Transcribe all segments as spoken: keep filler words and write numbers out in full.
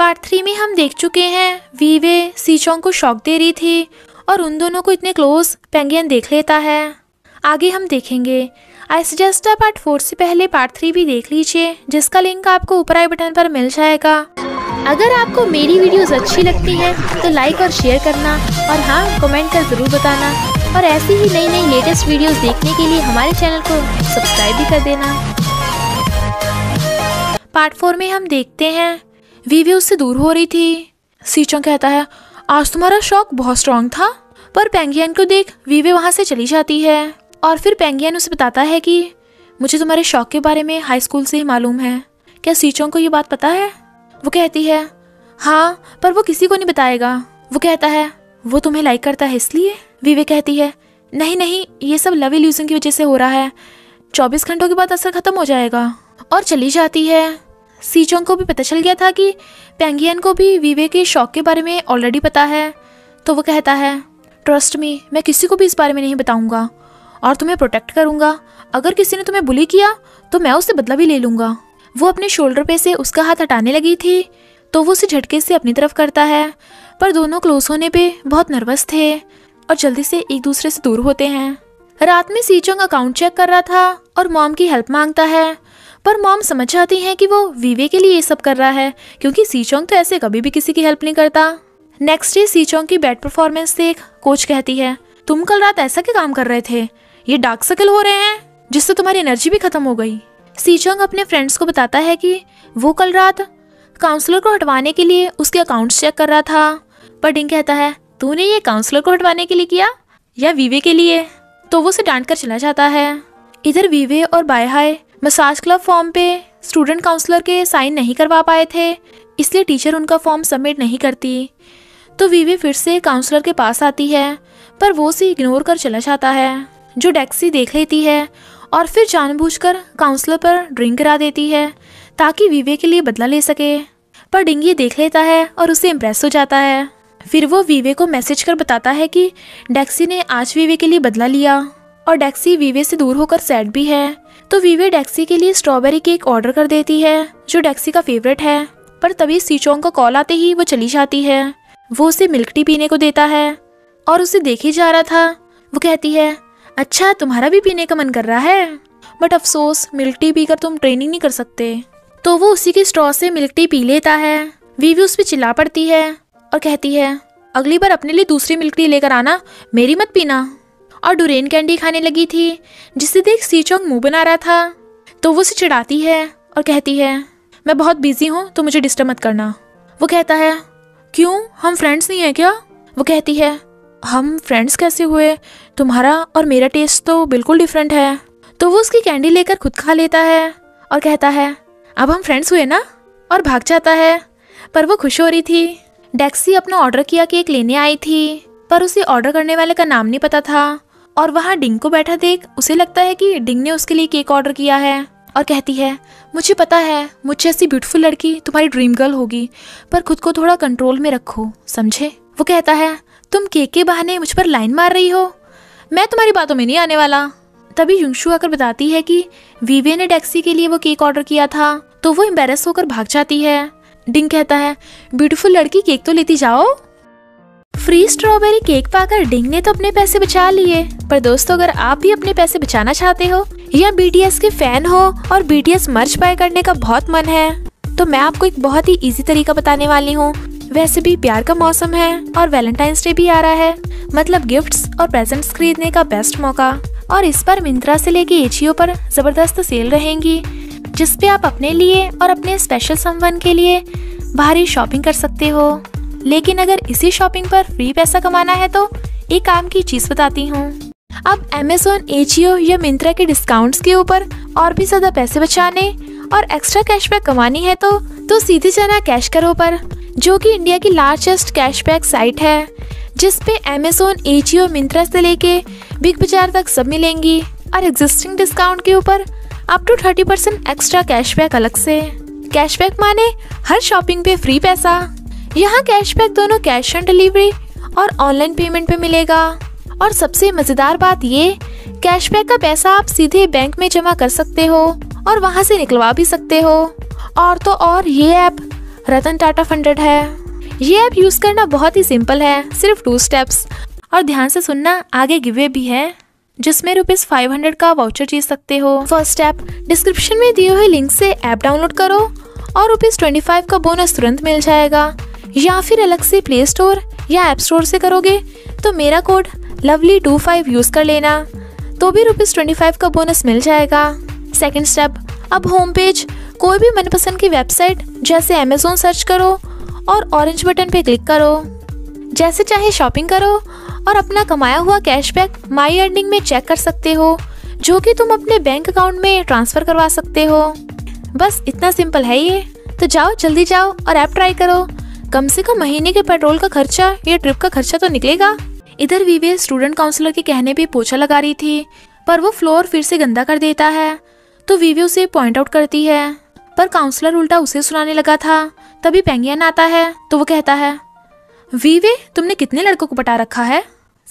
Part three में हम देख चुके हैं वीवे सीचोंग को शॉक दे रही थी और उन दोनों को इतने क्लोज पेंगियन देख लेता है। आगे हम देखेंगे। आई सजेस्ट पार्ट फोर से पहले पार्ट थ्री भी देख लीजिए जिसका लिंक आपको ऊपर आई बटन पर मिल जाएगा। अगर आपको मेरी वीडियोस अच्छी लगती हैं तो लाइक और शेयर करना और हाँ कमेंट कर ज़रूर बताना और ऐसी ही नई नई लेटेस्ट वीडियोस देखने के लिए हमारे चैनल को सब्सक्राइब भी कर देना। पार्ट फोर में हम देखते हैं वीवे उससे दूर हो रही थी। सीचोंग कहता है आज तुम्हारा शौक बहुत स्ट्रॉन्ग था, पर पेंगियन को देख वीवे वहाँ से चली जाती है और फिर पेंगियन उसे बताता है कि मुझे तुम्हारे शौक के बारे में हाई स्कूल से ही मालूम है। क्या सीचोंग को ये बात पता है? वो कहती है हाँ, पर वो किसी को नहीं बताएगा। वो कहता है वो तुम्हें लाइक करता है इसलिए। वीवे कहती है नहीं नहीं, ये सब लव इल्यूजन की वजह से हो रहा है, चौबीस घंटों के बाद असर खत्म हो जाएगा, और चली जाती है। सीचोंग को भी पता चल गया था कि पेंगियन को भी वीवे के शौक के बारे में ऑलरेडी पता है, तो वो कहता है ट्रस्ट मी, मैं किसी को भी इस बारे में नहीं बताऊँगा और तुम्हें प्रोटेक्ट करूँगा। अगर किसी ने तुम्हें बुली किया तो मैं उससे बदला भी ले लूँगा। वो अपने शोल्डर पे से उसका हाथ हटाने लगी थी तो वो उसे झटके से अपनी तरफ करता है, पर दोनों क्लोज होने पे बहुत नर्वस थे और जल्दी से एक दूसरे से दूर होते हैं। रात में सीचोंग अकाउंट चेक कर रहा था और मॉम की हेल्प मांगता है, पर मॉम समझ जाती हैं कि वो वीवे के लिए ये सब कर रहा है क्योंकि सीचोंग तो ऐसे कभी भी किसी की हेल्प नहीं करता। नेक्स्ट डे सीचोंग की बैड परफॉर्मेंस देख कोच कहती है तुम कल रात ऐसा क्या काम कर रहे थे, ये डार्क सर्कल हो रहे हैं जिससे तुम्हारी एनर्जी भी खत्म हो गई। सीचोंग अपने फ्रेंड्स को बताता है कि वो कल रात काउंसलर को हटवाने के लिए उसके अकाउंट्स चेक कर रहा था, पर डिंग कहता है तूने ये काउंसलर को हटवाने के लिए किया या वीवे के लिए, तो वो उसे डांट कर चला जाता है। इधर वीवे और बायहाय मसाज क्लब फॉर्म पे स्टूडेंट काउंसलर के साइन नहीं करवा पाए थे इसलिए टीचर उनका फॉर्म सबमिट नहीं करती, तो वीवे फिर से काउंसलर के पास आती है पर वो उसे इग्नोर कर चला जाता है, जो डैक्सी देख लेती है और फिर जानबूझकर काउंसलर पर ड्रिंक करा देती है ताकि वीवे के लिए बदला ले सके, पर डिंग ये देख लेता है और उसे इम्प्रेस हो जाता है। फिर वो वीवे को मैसेज कर बताता है कि डैक्सी ने आज वीवे के लिए बदला लिया और डैक्सी वीवे से दूर होकर सैड भी है, तो वीवे डैक्सी के लिए स्ट्रॉबेरी केक ऑर्डर कर देती है जो डैक्सी का फेवरेट है, पर तभी सीचोंग का कॉल आते ही वो चली जाती है। वो उसे मिल्क टी पीने को देता है और उसे देखे जा रहा था। वो कहती है अच्छा तुम्हारा भी पीने का मन कर रहा है, बट अफसोस मिल्क टी पीकर तुम ट्रेनिंग नहीं कर सकते, तो वो उसी की स्ट्रॉ से मिल्क टी पी लेता है। वीवी उस पर चिल्ला पड़ती है और कहती है अगली बार अपने लिए दूसरी मिल्क टी लेकर आना, मेरी मत पीना, और डोरेन कैंडी खाने लगी थी जिसे देख सीचोंग मुंह बना रहा था, तो वो उसे चिढ़ाती है और कहती है मैं बहुत बिजी हूँ तो मुझे डिस्टर्ब मत करना। वो कहता है क्यों, हम फ्रेंड्स नहीं हैं क्या? वो कहती है हम फ्रेंड्स कैसे हुए, तुम्हारा और मेरा टेस्ट तो बिल्कुल डिफरेंट है, तो वो उसकी कैंडी लेकर खुद खा लेता है और कहता है अब हम फ्रेंड्स हुए ना, और भाग जाता है, पर वो खुश हो रही थी। डैक्सी अपना ऑर्डर किया केक लेने आई थी, पर उसे ऑर्डर करने वाले का नाम नहीं पता था और वहाँ डिंग को बैठा देख उसे लगता है कि डिंग ने उसके लिए केक ऑर्डर किया है, और कहती है मुझे पता है मुझे ऐसी ब्यूटीफुल लड़की तुम्हारी ड्रीम गर्ल होगी, पर खुद को थोड़ा कंट्रोल में रखो समझे। वो कहता है तुम केक के बहाने मुझ पर लाइन मार रही हो, मैं तुम्हारी बातों में नहीं आने वाला। तभी युंगशू आकर बताती है कि वीवे ने डैक्सी के लिए वो केक ऑर्डर किया था, तो वो एम्बेरस होकर भाग जाती है। डिंग कहता है ब्यूटीफुल लड़की केक तो लेती जाओ। फ्री स्ट्रॉबेरी केक पाकर डिंग ने तो अपने पैसे बचा लिए, पर दोस्तों अगर आप भी अपने पैसे बचाना चाहते हो या बीटीएस के फैन हो और बीटीएस मर्च बाय करने का बहुत मन है, तो मैं आपको एक बहुत ही इजी तरीका बताने वाली हूँ। वैसे भी प्यार का मौसम है और वैलेंटाइंस डे भी आ रहा है, मतलब गिफ्ट्स और प्रेजेंट्स खरीदने का बेस्ट मौका, और इस पर मिंत्रा से लेके एजीओ पर जबरदस्त सेल रहेंगी जिसपे आप अपने लिए और अपने स्पेशल समवन के लिए भारी शॉपिंग कर सकते हो। लेकिन अगर इसी शॉपिंग पर फ्री पैसा कमाना है तो एक काम की चीज बताती हूँ, अब अमेजोन एजीओ या मिंत्रा के डिस्काउंट्स के ऊपर और भी ज्यादा पैसे बचाने और एक्स्ट्रा कैशबैक कमानी है तो तो सीधे जाना कैशकरो पर, जो कि इंडिया की लार्जेस्ट कैशबैक साइट है जिसपे अमेजोन एजीओ मिंत्रा से लेके बिग बाजार तक सब मिलेंगी और एग्जिस्टिंग डिस्काउंट के ऊपर up to thirty percent extra cashback अलग से। कैशबैक माने हर शॉपिंग पे फ्री पैसा। यहाँ कैशबैक दोनों कैश ऑन डिलीवरी और ऑनलाइन पेमेंट पे मिलेगा, और सबसे मजेदार बात ये कैशबैक का पैसा आप सीधे बैंक में जमा कर सकते हो और वहाँ से निकलवा भी सकते हो। और तो और ये ऐप रतन टाटा फंडेड है। ये ऐप यूज करना बहुत ही सिंपल है, सिर्फ टू स्टेप्स। और ध्यान से सुनना, आगे गिवे भी है जिसमें रुपीज फाइव हंड्रेड का वाउचर जीत सकते हो। फर्स्ट स्टेप, डिस्क्रिप्शन में दिए हुए लिंक से ऐप डाउनलोड करो और रुपीज ट्वेंटी फाइव का बोनस तुरंत मिल जाएगा, या फिर अलग से प्ले स्टोर या ऐप स्टोर से करोगे तो मेरा code lovely two five use कर लेना, तो भी रुपीज ट्वेंटी फाइव का बोनस मिल जाएगा। सेकेंड स्टेप, अब होम पेज कोई भी मनपसंद की वेबसाइट जैसे अमेजोन सर्च करो और ऑरेंज बटन पे क्लिक करो, जैसे चाहे शॉपिंग करो और अपना कमाया हुआ कैशबैक माई अर्निंग में चेक कर सकते हो, जो कि तुम अपने बैंक अकाउंट में ट्रांसफर करवा सकते हो। बस इतना सिंपल है ये, तो जाओ जल्दी जाओ और ऐप ट्राई करो। कम से कम महीने के पेट्रोल का खर्चा या ट्रिप का खर्चा तो निकलेगा। इधर वीवे स्टूडेंट काउंसलर के कहने पे पोछा लगा रही थी, पर वो फ्लोर फिर से गंदा कर देता है, तो वीवे उसे पॉइंट आउट करती है, पर काउंसलर उल्टा उसे सुनाने लगा था। तभी पेंगियन आता है, तो वो कहता है, वीवे तुमने कितने लड़कों को पटा रखा है।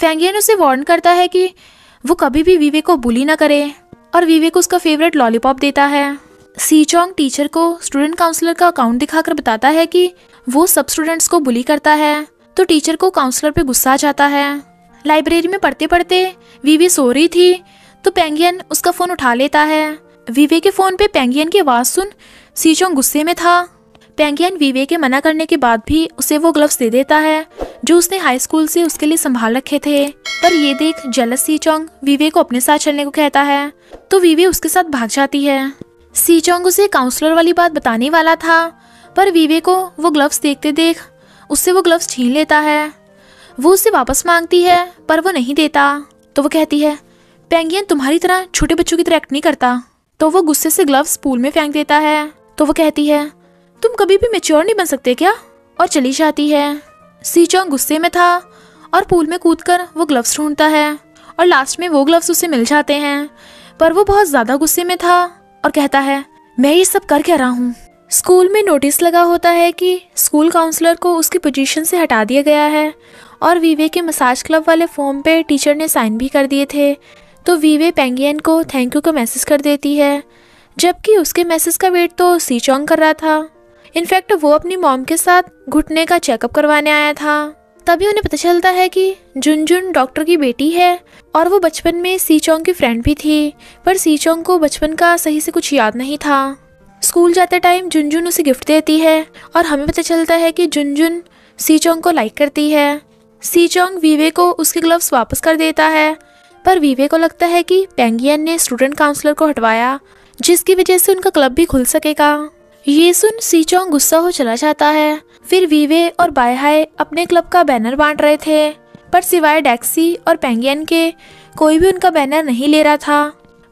पेंगियन उसे वार्न करता है कि वो कभी भी वीवे को बुली ना करे, और वीवे को उसका फेवरेट लॉलीपॉप देता है। सीचोंग टीचर को स्टूडेंट काउंसलर का अकाउंट दिखाकर बताता है कि वो सब स्टूडेंट्स को बुली करता है, तो टीचर को काउंसलर पे गुस्सा आ जाता है। लाइब्रेरी में पढ़ते पढ़ते वीवे सो रही थी, तो पेंगियन उसका फोन उठा लेता है। वीवे के फोन पे पेंगियन की आवाज सुन सीचोंग गुस्से में था। पेंगियन वीवे के मना करने के बाद भी उसे वो ग्लव्स दे देता है जो उसने हाई स्कूल से उसके लिए संभाल रखे थे, पर ये देख जेलस सीचोंग वीवे को अपने साथ चलने को कहता है, तो वीवे उसके साथ भाग जाती है। सीचोंग उसे काउंसलर वाली बात बताने वाला था, पर वीवे को वो ग्लव्स देखते देख उससे वो ग्लव्स छीन लेता है। वो उससे वापस मांगती है, पर वो नहीं देता, तो वो कहती है, पेंगियन तुम्हारी तरह छोटे बच्चों की तरह एक्ट नहीं करता, तो वो गुस्से से ग्लव्स पूल में फेंक देता है। तो वो कहती है, तुम कभी भी मैच्योर नहीं बन सकते क्या, और चली जाती है। सीचोंग गुस्से में था और पूल में कूदकर वो ग्लव्स ढूंढता है, और लास्ट में वो ग्लव्स उसे मिल जाते हैं, पर वो बहुत ज्यादा गुस्से में था और कहता है, मैं ये सब कर क्या रहा हूँ। स्कूल में नोटिस लगा होता है कि स्कूल काउंसलर को उसकी पोजीशन से हटा दिया गया है, और वीवे के मसाज क्लब वाले फॉर्म पे टीचर ने साइन भी कर दिए थे, तो वीवे पेंगियन को थैंक यू का मैसेज कर देती है, जबकि उसके मैसेज का वेट तो सीचोंग कर रहा था। इनफैक्ट वो अपनी मॉम के साथ घुटने का चेकअप करवाने आया था। तभी उन्हें पता चलता है कि जुनजुन डॉक्टर की बेटी है, और वो बचपन में सीचोंग की फ्रेंड भी थी, पर सीचोंग को बचपन का सही से कुछ याद नहीं था। स्कूल जाते टाइम जुनजुन उसे गिफ्ट देती है, और हमें पता चलता है कि जुनजुन सीचोंग को लाइक करती है। सीचोंग वीवे को उसके ग्लव्स वापस कर देता है, पर वीवे को लगता है कि पेंगियन ने स्टूडेंट काउंसलर को हटवाया, जिसकी वजह से उनका क्लब भी खुल सकेगा। ये सुन सीचोंग गुस्सा हो चला जाता है। फिर वीवे और बायहाय अपने क्लब का बैनर बांट रहे थे, पर सिवाय डैक्सी और पेंगियन के कोई भी उनका बैनर नहीं ले रहा था।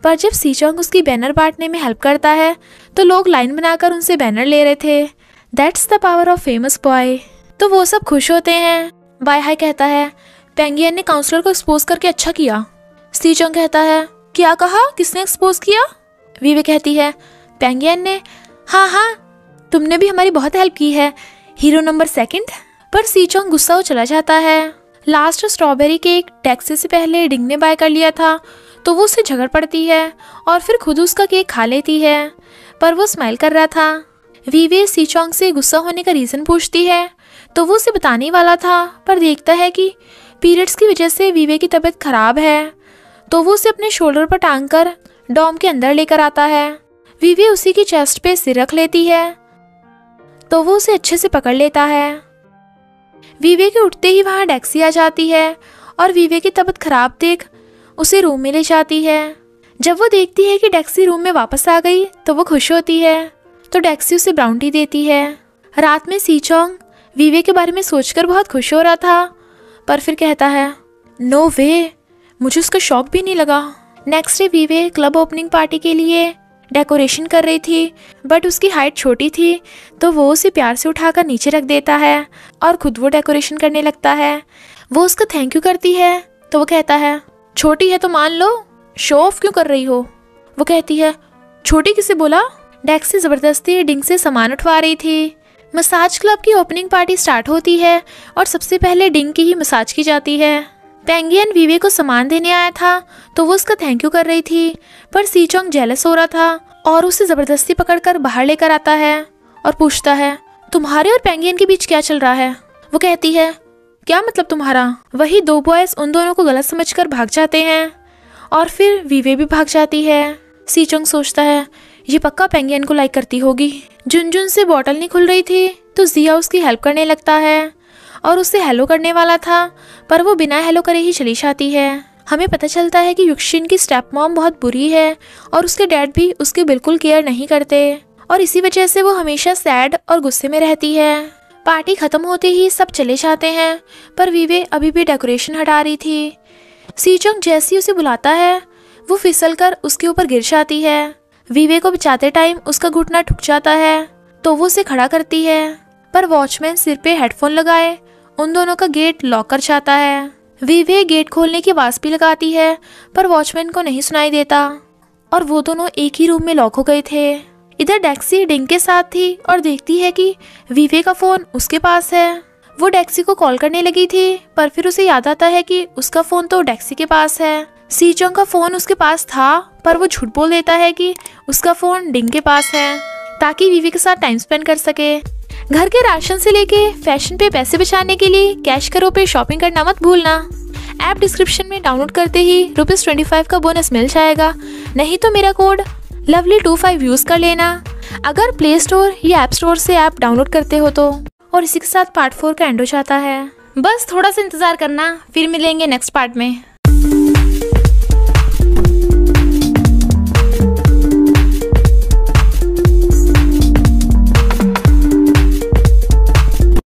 पर जब सीचोंग उसकी बैनर बांटने में हेल्प करता है, तो लोग लाइन बनाकर उनसे बैनर ले रहे थे। That's the power of famous boy. तो वो सब खुश होते हैं। बायहाय कहता है, पेंगियन ने काउंसलर को एक्सपोज करके अच्छा किया। सीचोंग कहता है, क्या कहा, किसने एक्सपोज किया। वीवे कहती है, पेंगियन ने। हाँ हाँ, तुमने भी हमारी बहुत हेल्प की है, हीरो नंबर सेकंड। पर सीचोंग गुस्सा हो चला जाता है। लास्ट स्ट्रॉबेरी केक टैक्सी से पहले डिंग ने बाय कर लिया था, तो वो उससे झगड़ पड़ती है और फिर खुद उसका केक खा लेती है, पर वो स्माइल कर रहा था। वीवे सीचोंग से गुस्सा होने का रीज़न पूछती है, तो वो उसे बताने वाला था, पर देखता है कि पीरियड्स की वजह से वीवे की तबीयत खराब है, तो वो उसे अपने शोल्डर पर टांग कर डॉम के अंदर लेकर आता है। वीवे उसी की चेस्ट पे सिर रख लेती है, तो वो उसे अच्छे से पकड़ लेता है। वीवे के उठते ही वहाँ डैक्सी आ जाती है, और वीवे की तबीयत खराब देख उसे रूम में ले जाती है। जब वो देखती है कि डैक्सी रूम में वापस आ गई, तो वो खुश होती है, तो डैक्सी उसे ब्राउन टी देती है। रात में सीचोंग वीवे के बारे में सोचकर बहुत खुश हो रहा था, पर फिर कहता है, नो वे, मुझे उसका शौक भी नहीं लगा। नेक्स्ट डे वीवे क्लब ओपनिंग पार्टी के लिए डेकोरेशन कर रही थी, बट उसकी हाइट छोटी थी, तो वो उसे प्यार से उठाकर नीचे रख देता है और खुद वो डेकोरेशन करने लगता है। वो उसका थैंक यू करती है, तो वो कहता है, छोटी है तो मान लो, शो ऑफ क्यों कर रही हो। वो कहती है, छोटी किसे बोला। डैक्सी ज़बरदस्ती डिंग से सामान उठवा रही थी। मसाज क्लब की ओपनिंग पार्टी स्टार्ट होती है, और सबसे पहले डिंग की ही मसाज की जाती है। पेंगियन वीवे को सामान देने आया था, तो वो उसका थैंक यू कर रही थी, पर सीचोंग जेलस हो रहा था और उसे ज़बरदस्ती पकड़कर बाहर लेकर आता है और पूछता है, तुम्हारे और पेंगियन के बीच क्या चल रहा है? वो कहती है, क्या मतलब तुम्हारा? वही दो बॉयज उन दोनों को गलत समझकर भाग जाते हैं और फिर वीवे भी भाग जाती है। सीचोंग सोचता है ये पक्का पेंगियन को लाइक करती होगी। झुनझुन से बॉटल नहीं खुल रही थी तो जिया उसकी हेल्प करने लगता है और उससे हेलो करने वाला था पर वो बिना हेलो करे ही चली जाती है। हमें पता चलता है कि युक्शिन की स्टेप मॉम बहुत बुरी है और उसके डैड भी उसकी बिल्कुल केयर नहीं करते और इसी वजह से वो हमेशा सैड और गुस्से में रहती है। पार्टी ख़त्म होते ही सब चले जाते हैं पर वीवे अभी भी डेकोरेशन हटा रही थी। सीचोंग जैसी उसे बुलाता है वो फिसलकर उसके ऊपर गिर जाती है। वीवे को बचाते टाइम उसका घुटना ठुक जाता है तो वो उसे खड़ा करती है पर वॉचमैन सिर पे हेडफोन लगाए उन दोनों का गेट लॉक कर जाता है। वीवे गेट खोलने की आवाज़ भी लगाती है पर वॉचमैन को नहीं सुनाई देता और वो दोनों एक ही रूम में लॉक हो गए थे। इधर डैक्सी डिंग के साथ थी और देखती है कि वीवे का फ़ोन उसके पास है। वो डैक्सी को कॉल करने लगी थी पर फिर उसे याद आता है कि उसका फ़ोन तो डैक्सी के पास है। सीचोंग का फ़ोन उसके पास था पर वो झूठ बोल देता है कि उसका फ़ोन डिंग के पास है ताकि वीवे के साथ टाइम स्पेंड कर सके। घर के राशन से लेके फैशन पे पैसे बचाने के लिए कैश करो पे शॉपिंग करना मत भूलना। ऐप डिस्क्रिप्शन में डाउनलोड करते ही रुपीज़ ट्वेंटी फाइव का बोनस मिल जाएगा, नहीं तो मेरा code lovely two five use कर लेना अगर प्ले स्टोर या ऐप स्टोर से ऐप डाउनलोड करते हो तो। और इसी के साथ पार्ट फोर का एंड हो जाता है। बस थोड़ा सा इंतज़ार करना, फिर मिलेंगे नेक्स्ट पार्ट में।